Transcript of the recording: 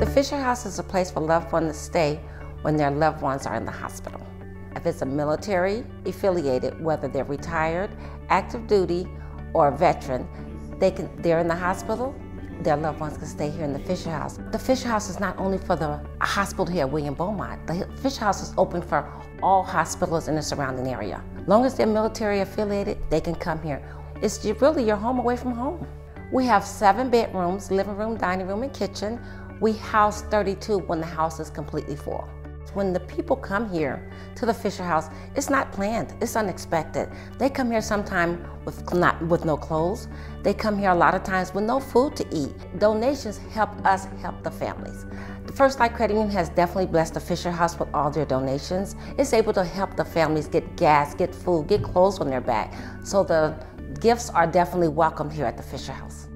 The Fisher House is a place for loved ones to stay when their loved ones are in the hospital. If it's a military affiliated, whether they're retired, active duty, or a veteran, they're in the hospital, their loved ones can stay here in the Fisher House. The Fisher House is not only for the hospital here at William Beaumont. The Fisher House is open for all hospitals in the surrounding area. As long as they're military affiliated, they can come here. It's really your home away from home. We have 7 bedrooms, living room, dining room, and kitchen. We house 32 when the house is completely full. When the people come here to the Fisher House, it's not planned, it's unexpected. They come here sometimes with no clothes. They come here a lot of times with no food to eat. Donations help us help the families. The FirstLight Credit Union has definitely blessed the Fisher House with all their donations. It's able to help the families get gas, get food, get clothes on their back. So the gifts are definitely welcomed here at the Fisher House.